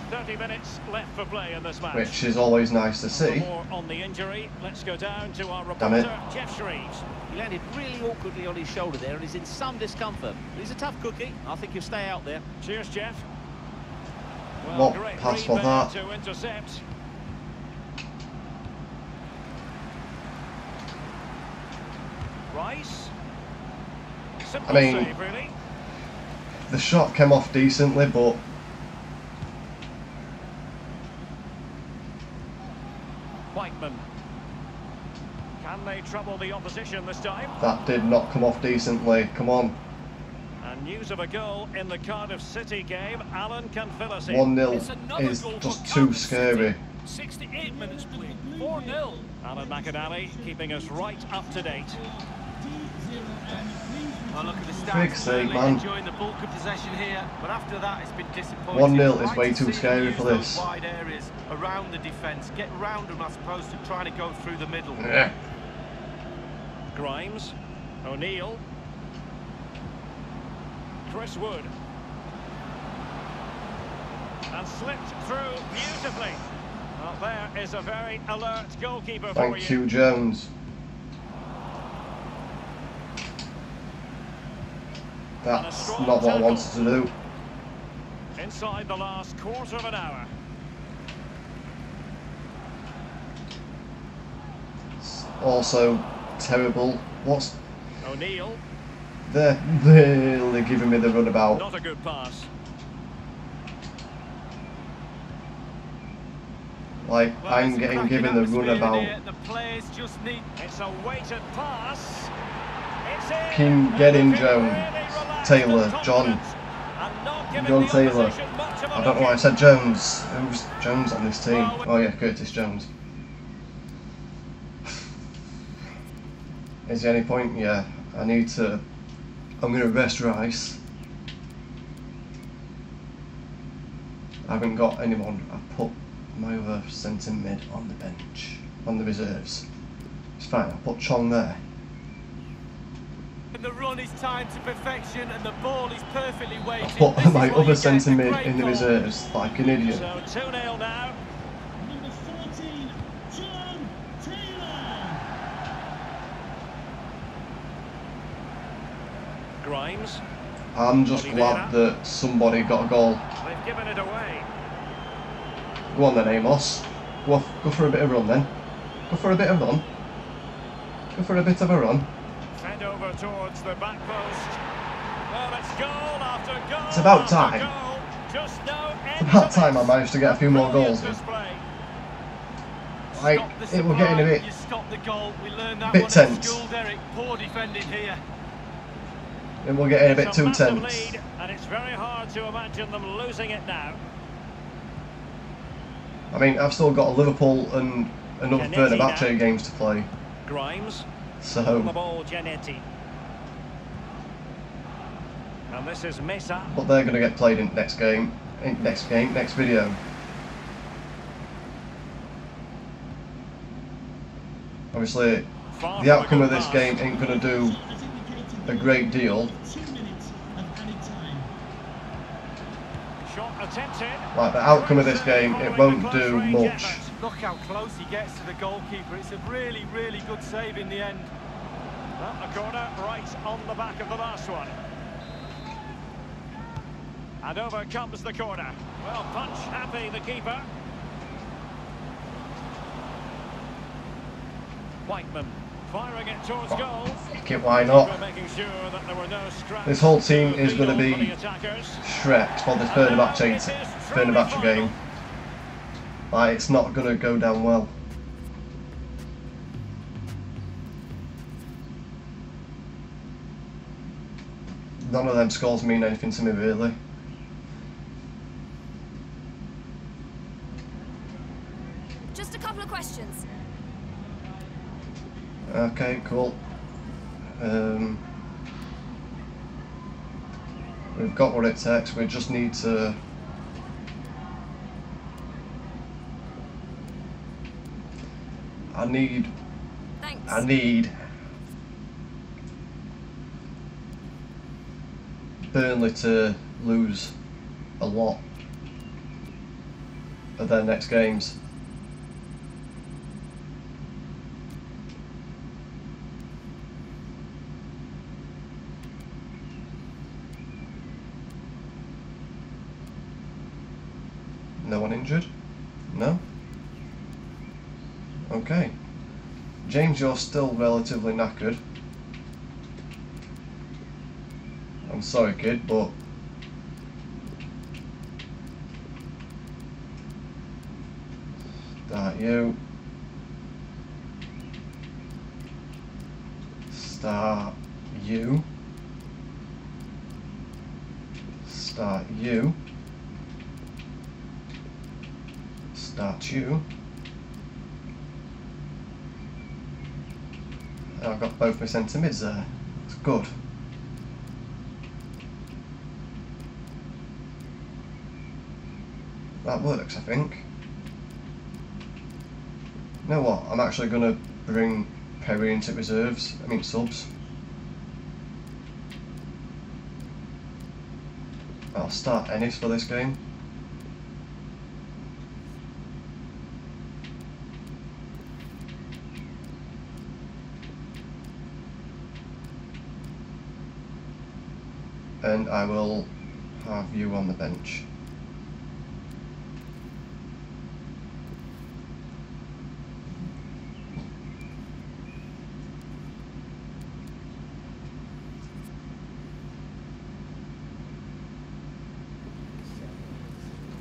thirty minutes left for play in this match. Which is always nice to see. More on the injury. Let's go down to our reporter, Jeff Shreves. He landed really awkwardly on his shoulder there and is in some discomfort. But he's a tough cookie. I think he'll stay out there. Cheers, Jeff. Well, what great pass for that. To intercept. Rice. Simple I mean, save, really. The shot came off decently, but Whiteman. Can they trouble the opposition this time? That did not come off decently. Come on. And news of a goal in the Cardiff City game. Alan can fill us in. one nil is just too scary. sixty-eight minutes played. four nil. Alan McInally keeping us right up to date. Oh, look at the stats. Big save, man. Enjoying the bulk of possession here, but after that it's been disappointing. one nil is way too scary for this. Wide areas around the defence, get round them as opposed to trying to go through the middle. Yeah. Grimes, O'Neill, Chris Wood. And slipped through beautifully. Well, there is a very alert goalkeeper for you. Thank you, Jones. That's not what I wanted to do. Inside the last quarter of an hour. It's also terrible. What's O'Neill? They're really giving me the runabout. Not a good pass. Like, well, I'm getting given the runabout. The players just need... It's a weighted pass. It's in. King, get in, Jones. Really Taylor, John. John Taylor. I don't know why I said Jones. Who's Jones on this team? Oh, yeah, Curtis Jones. Is there any point? Yeah, I need to. I'm going to rest Rice. I haven't got anyone. I've put my other centre mid on the bench, on the reserves. It's fine, I'll put Chong there. And the run is timed to perfection and the ball is perfectly weighted. I'll put my other centre mid in the reserves like an idiot. So two nil now. Grimes. I'm just glad that somebody got a goal. They've given it away. Go on then, Amos. Go, off, go for a bit of run then. Go for a bit of run. Go for a bit of a run. And over towards the back post. Well, it's goal after goal. It's about time. Goal, just no it's about time I managed to get a few more goals. Like, it will get in a bit. A bit tense. School, Derek. Poor defending here. And we'll get in a bit too tense. And it's very hard to imagine them losing it now. I mean, I've still got Liverpool and another Fenerbahce games to play. Grimes. So. The ball, Gianetti. And this is Mesa. But they're going to get played in next game, in next game, next video. Obviously, the outcome of this game ain't going to do a great deal. Shot attempted. Like, the outcome of this game, it won't do much. Look how close he gets to the goalkeeper. It's a really, really good save in the end. A corner right on the back of the last one. And over comes the corner. Well, punch happy, the keeper. Whiteman. Firing it towards goal. Fuck it, why not? This whole team is going to be shrecked for this Fenerbahce game. Like, it's not going to go down well. None of them scores mean anything to me, really. Just a couple of questions. Okay, cool. Um, we've got what it takes. We just need to I need Thanks. I need Burnley to lose a lot of their next games. No one injured? No? Okay. James, you're still relatively knackered. I'm sorry, kid, but... Start you. Start you. Start you. Start you. I've got both my centre mids there. It's good. That works, I think. You know what? I'm actually going to bring Perry into reserves. I mean subs. I'll start Ennis for this game. And I will have you on the bench.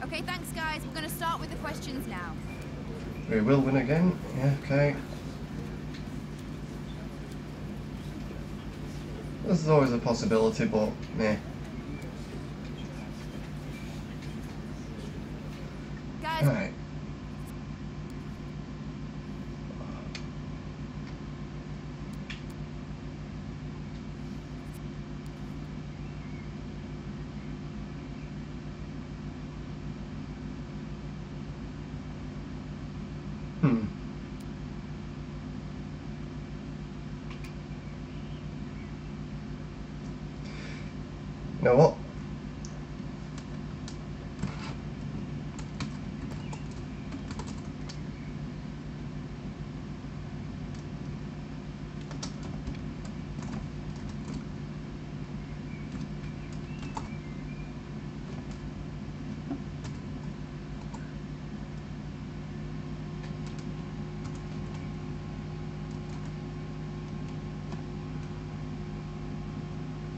Okay, thanks guys. We're going to start with the questions now. We will win again. Yeah, okay. There's always a possibility, but meh. Guys. Right. Hmm. You know what?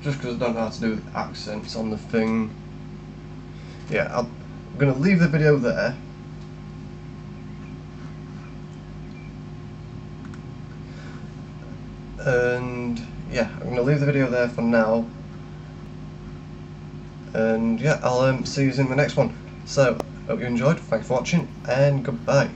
Just because I don't know how to do with accents on the thing. Yeah, I'm going to leave the video there. And yeah, I'm going to leave the video there for now. And yeah, I'll um, see you in the next one. So, hope you enjoyed, thanks for watching, and goodbye.